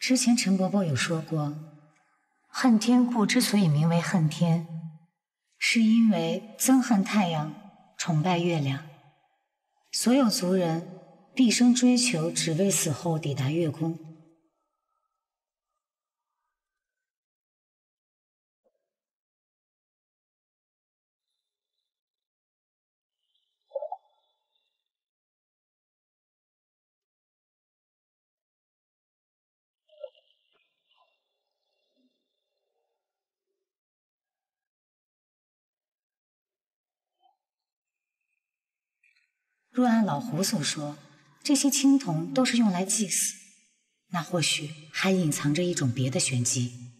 之前陈伯伯有说过，恨天固之所以名为恨天，是因为憎恨太阳，崇拜月亮。所有族人毕生追求，只为死后抵达月宫。若按老胡所说，这些青铜都是用来祭祀，那或许还隐藏着一种别的玄机。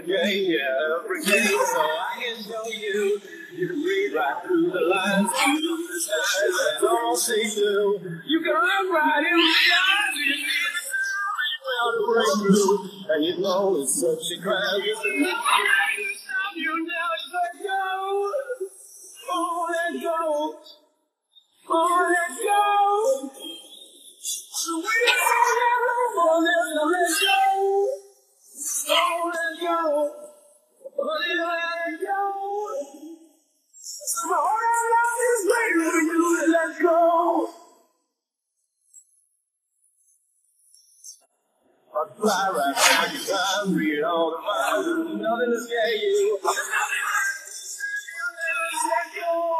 every day, so I can show you. You can read right through the lines, through the skies, and all see through. You can look right in the eyes, you need to show you where to break through. And you know it's such a crowd, it's a night to stop you now, it's let go. Oh, let go. Oh, let go. So we don't ever want to let go. Oh, let go. But you let go. So all that love is waiting for you to let go. I'll fly right back in time, read all the minds, nothing to scare you. There's nothing left to let go.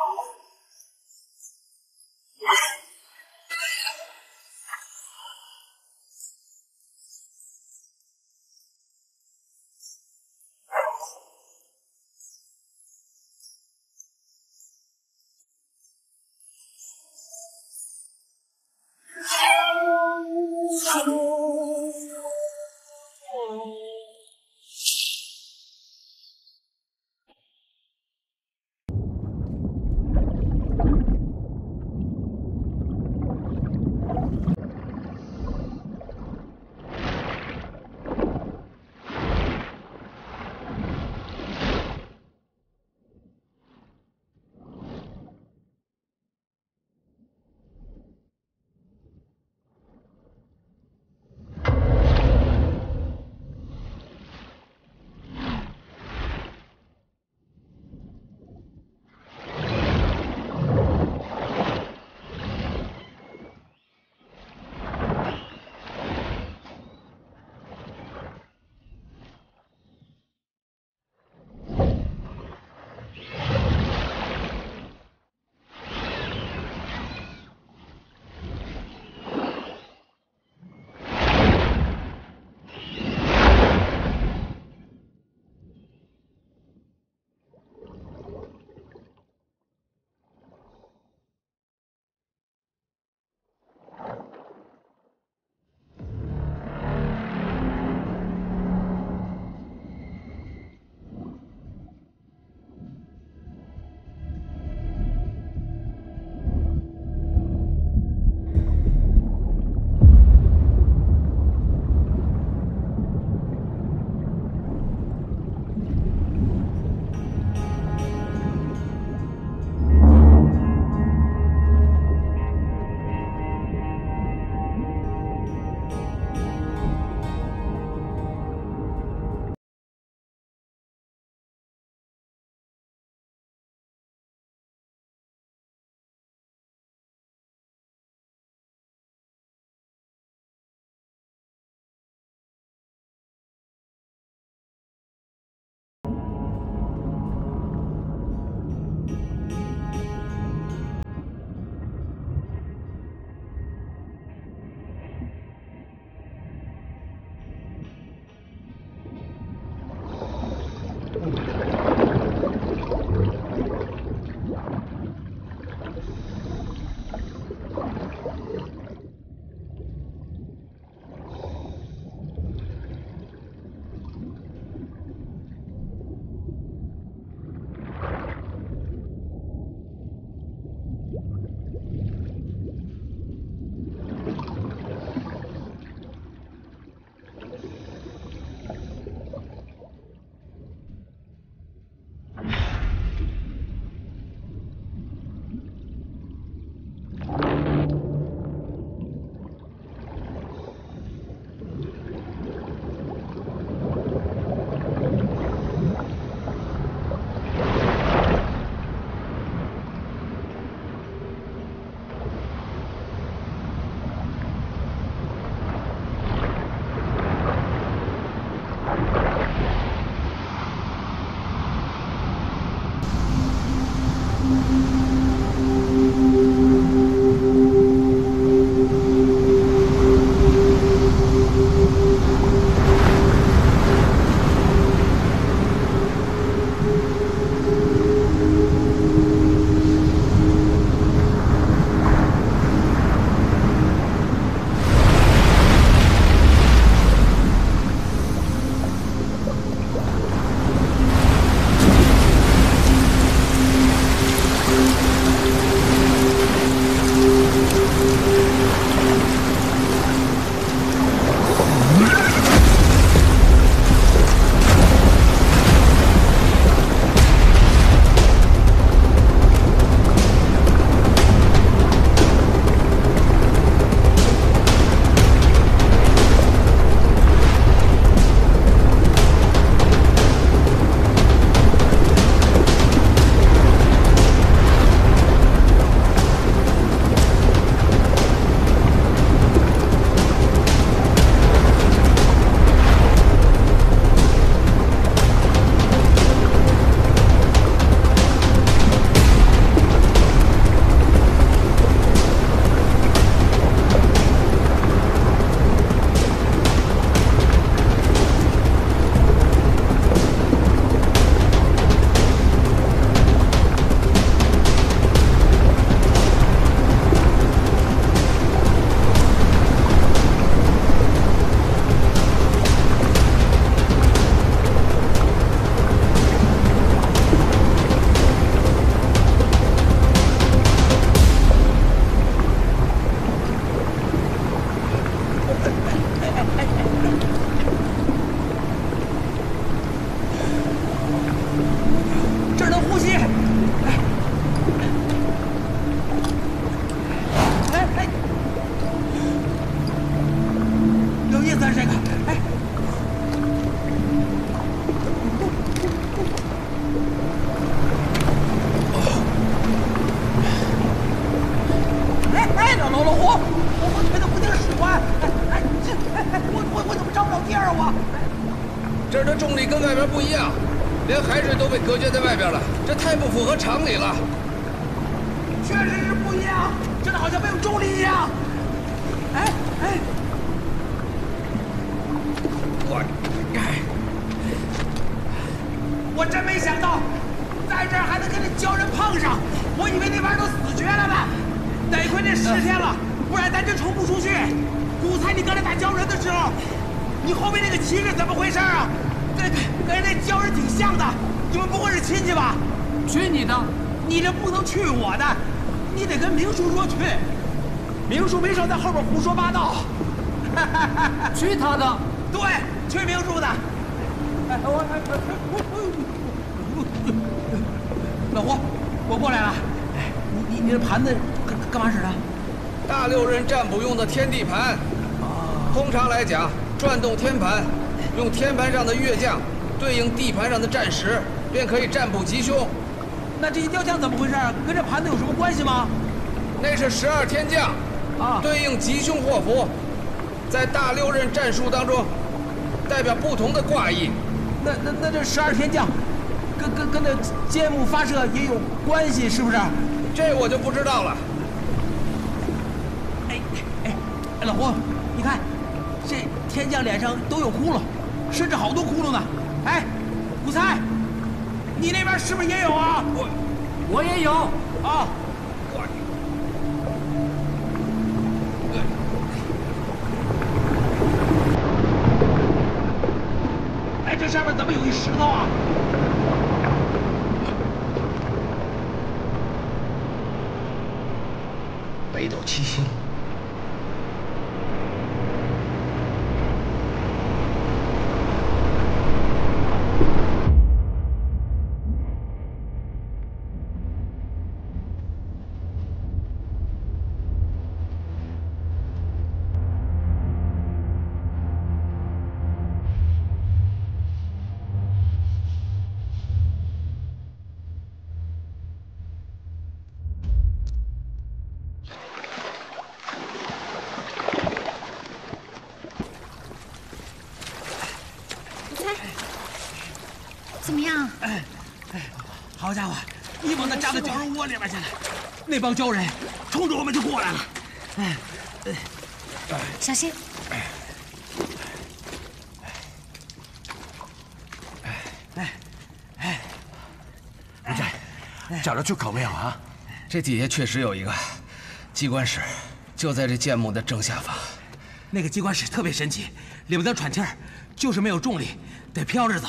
一样，连海水都被隔绝在外边了，这太不符合常理了。确实是不一样，真的好像没有重力一样。哎，我真没想到，在这儿还能跟这鲛人碰上，我以为那边都死绝了呢。得亏这10天了，不然咱真冲不出去。我猜你刚才打鲛人的时候，你后面那个骑士怎么回事啊？跟那鲛人挺像的，你们不会是亲戚吧？去你的！你这不能去我的，你得跟明叔说去。明叔没少在后边胡说八道。去他的！对，去明叔的。老胡，我过来了。你这盘子干嘛使的？大六壬占卜用的天地盘。通常来讲，转动天盘，用天盘上的月将对应地盘上的战时，便可以占卜吉凶。那这些雕像怎么回事？跟这盘子有什么关系吗？那是12天将，对应吉凶祸福，在大六壬战术当中，代表不同的卦意。那这12天将，跟那揭幕发射也有关系，是不是？这我就不知道了。哎，老胡，你看，这天将脸上都有窟窿，甚至好多窟窿呢。哎，武才，你那边是不是也有啊？我也有啊。哎，这上面怎么有一石头啊？ 北斗七星，好家伙，一帮子扎到鲛人窝里边去了，那帮鲛人冲着我们就过来了。小心！武才，找着出口没有啊？这底下确实有一个机关室，就在这建木的正下方。那个机关室特别神奇，里面能喘气儿，就是没有重力，得飘着走。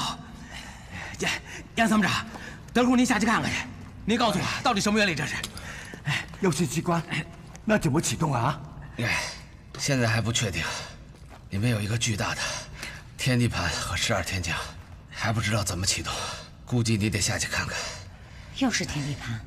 杨参谋长。 德叔，您下去看看去。您告诉我，到底什么原理？这是，要是机关，那怎么启动啊？现在还不确定。里面有一个巨大的天地盘和12天将，还不知道怎么启动，估计你得下去看看。又是天地盘。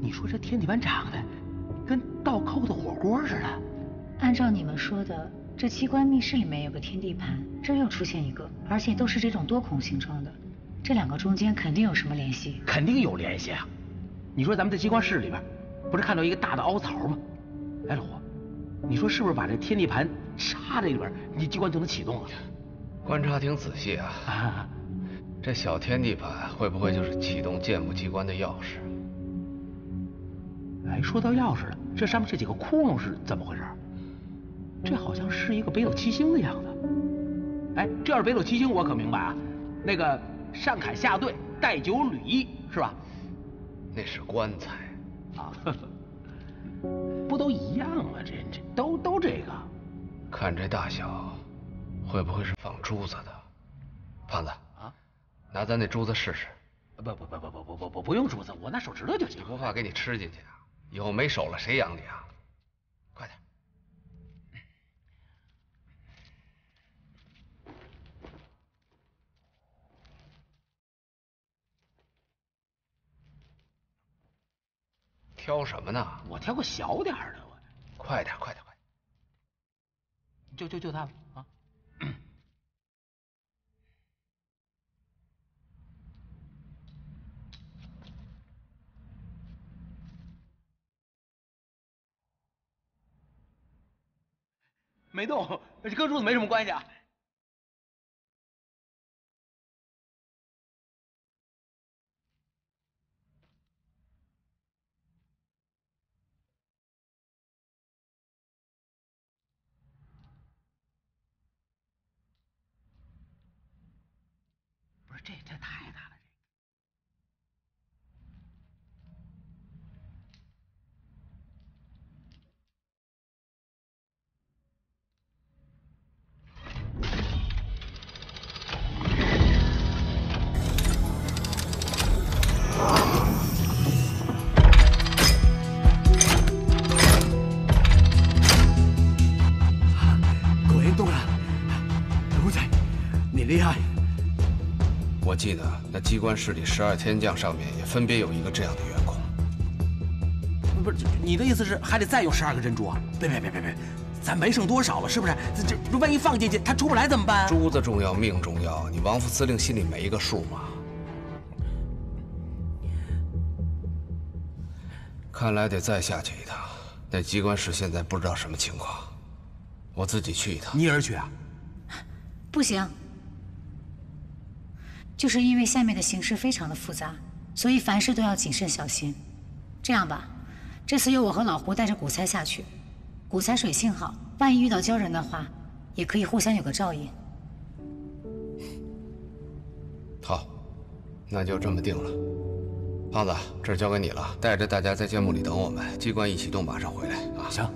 你说这天地盘长得…… 跟倒扣的火锅似的。按照你们说的，这机关密室里面有个天地盘，这又出现一个，而且都是这种多孔形状的，这两个中间肯定有什么联系。肯定有联系啊！你说咱们在机关室里边，不是看到一个大的凹槽吗？哎，老胡，你说是不是把这天地盘插在里边，你机关就能启动了？观察挺仔细啊。这小天地盘会不会就是启动建木机关的钥匙？ 哎，说到钥匙了，这上面这几个窟窿是怎么回事？这好像是一个北斗七星的样子。哎，这要是北斗七星，我可明白啊。那个上坎下兑，带九履一，是吧？那是棺材啊，不都一样吗？这都这个。看这大小，会不会是放珠子的？胖子啊，拿咱那珠子试试。不用珠子，我拿手指头就行。你不怕给你吃进去啊？ 以后没手了，谁养你啊？快点！挑什么呢？我挑个小点的，我。快点，快点，快！就它吧啊！没动，跟柱子没什么关系啊。不是，这太大了。 厉害！我记得那机关室里12天将上面也分别有一个这样的圆孔。不是，你的意思是还得再有12个珍珠啊？别，咱没剩多少了，是不是？这万一放进去它出不来怎么办？珠子重要，命重要，你王副司令心里没个数吗？看来得再下去一趟。那机关室现在不知道什么情况，我自己去一趟。你也去啊？不行。 就是因为下面的形势非常的复杂，所以凡事都要谨慎小心。这样吧，这次由我和老胡带着古才下去。古才水性好，万一遇到鲛人的话，也可以互相有个照应。好，那就这么定了。胖子，这儿交给你了，带着大家在建幕里等我们，机关一启动马上回来啊！行，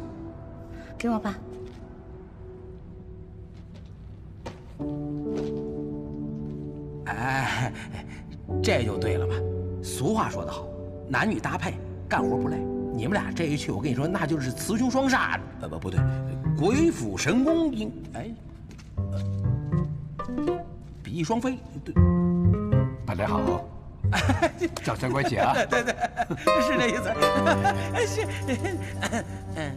给我吧。 哎，这就对了嘛。俗话说得好，男女搭配，干活不累。你们俩这一去，我跟你说，那就是雌雄双煞，不对，鬼斧神工，应哎，比翼双飞。对，大家好，掌声关系啊！对，是这意思。是，嗯。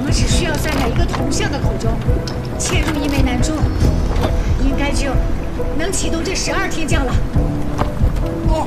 我们只需要在每一个铜像的口中嵌入一枚南珠，应该就能启动这12天将了。哦。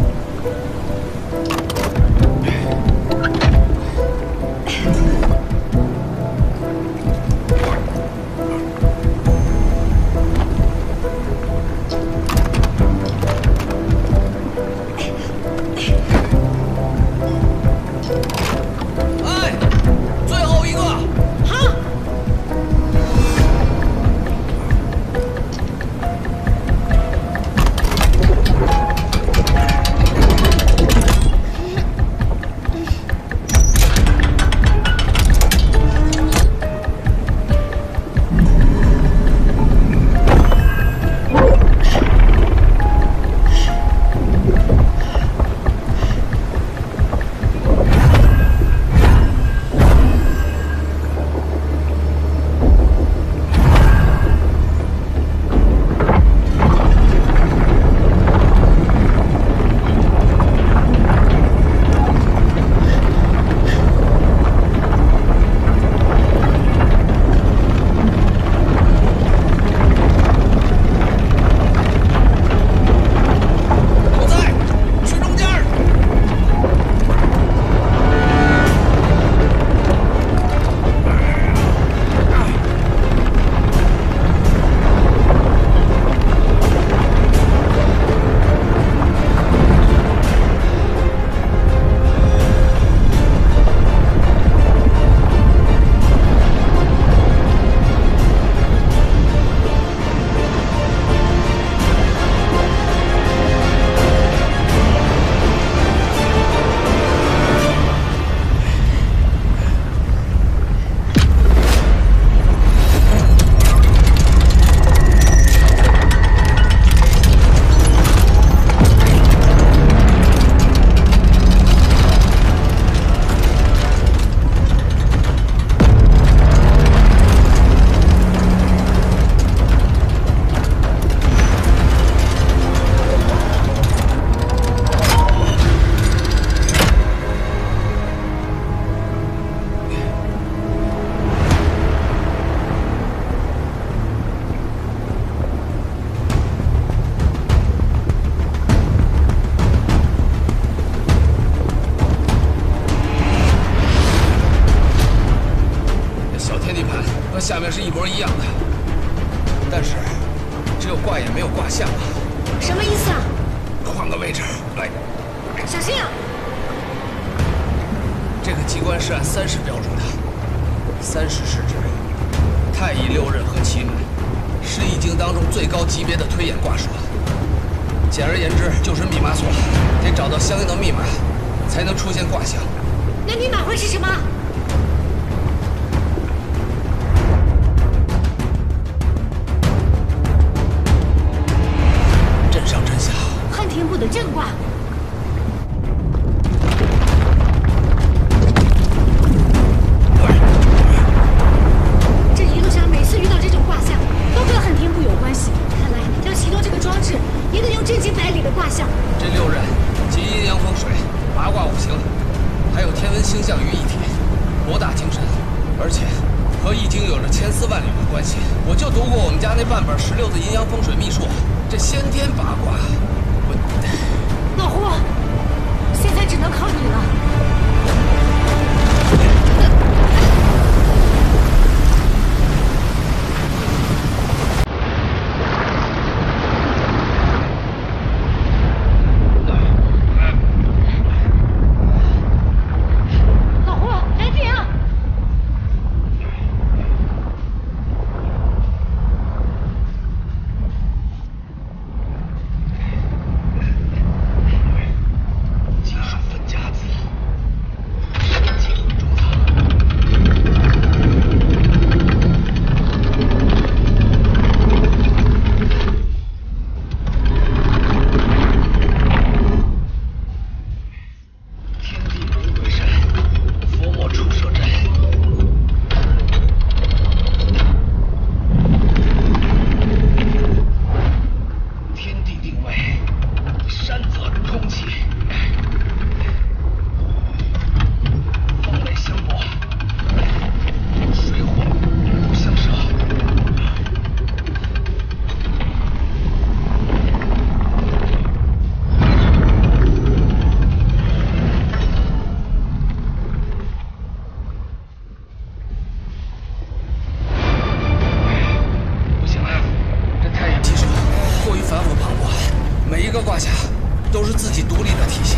都是自己独立的体系，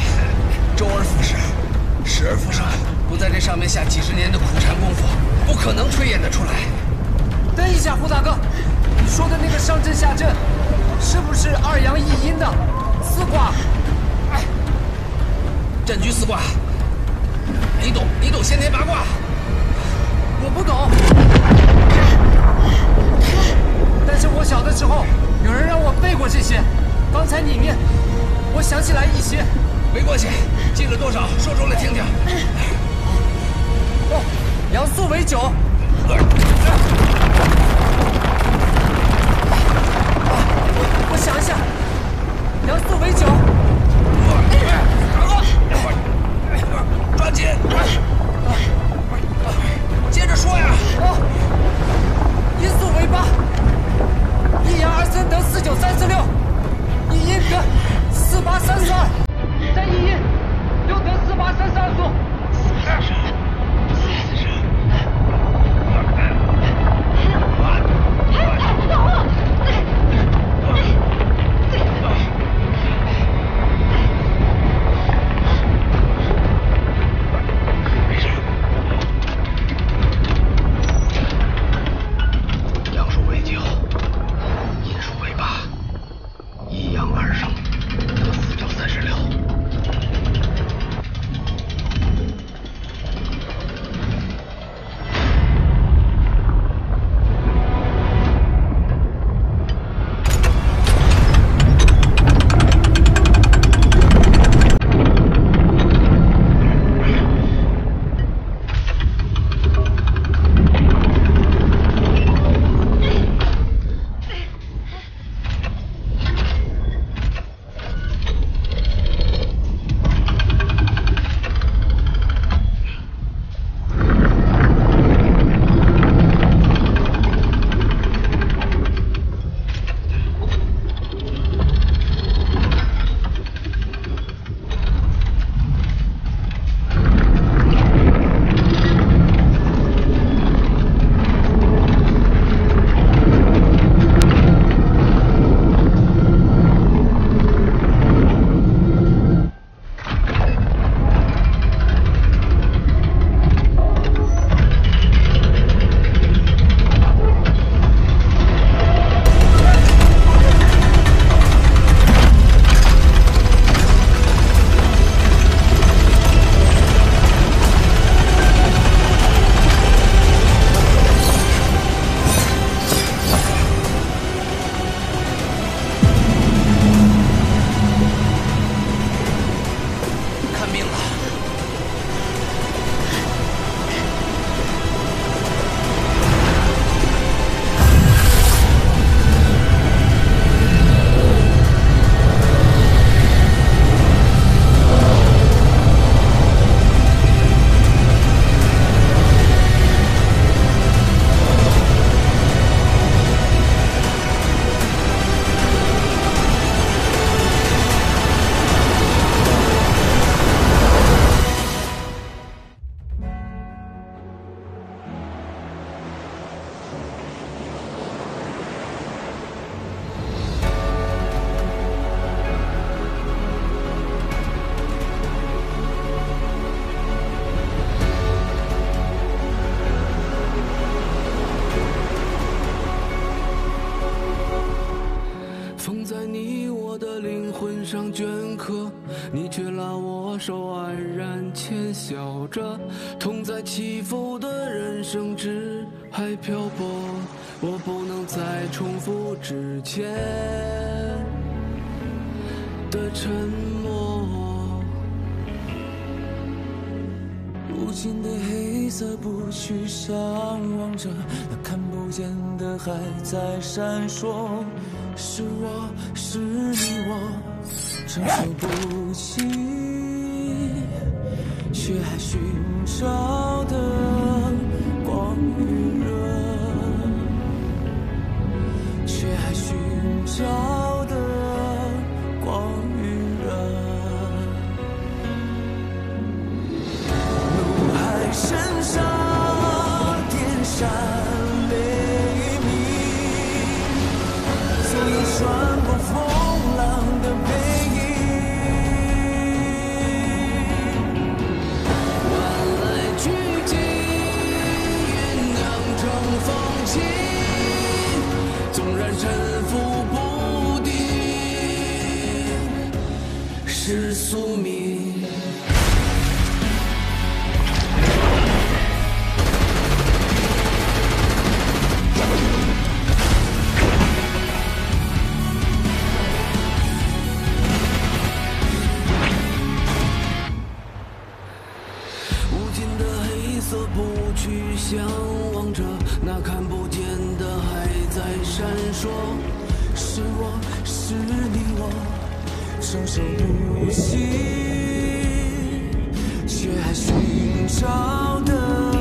周而复始，时而复生。不在这上面下几十年的苦禅功夫，不可能推演得出来。等一下，胡大哥，你说的那个上阵下阵，是不是二阳一阴的四卦？哎，战局四卦，你懂先天八卦？我不懂。 但是我小的时候，有人让我背过这些。刚才你念，我想起来一些。没关系，记了多少说出来听听。哦，阳素为酒。我想一想，阳素为酒。抓紧，接着说呀。阴素为八。 一阳二参得49346，一阴得48342，再一阴又得48332。没事。阳数为九。 一阳二生得49316，在闪烁，是我是你我，承受不起，血海寻找的光与热，血海寻找的光与热，怒海深沙电闪。 穿过风浪的背影。是宿命。无尽的黑色不去向往着，那看不见的还在闪烁。是我，是你我。 生生不息，却还寻找的。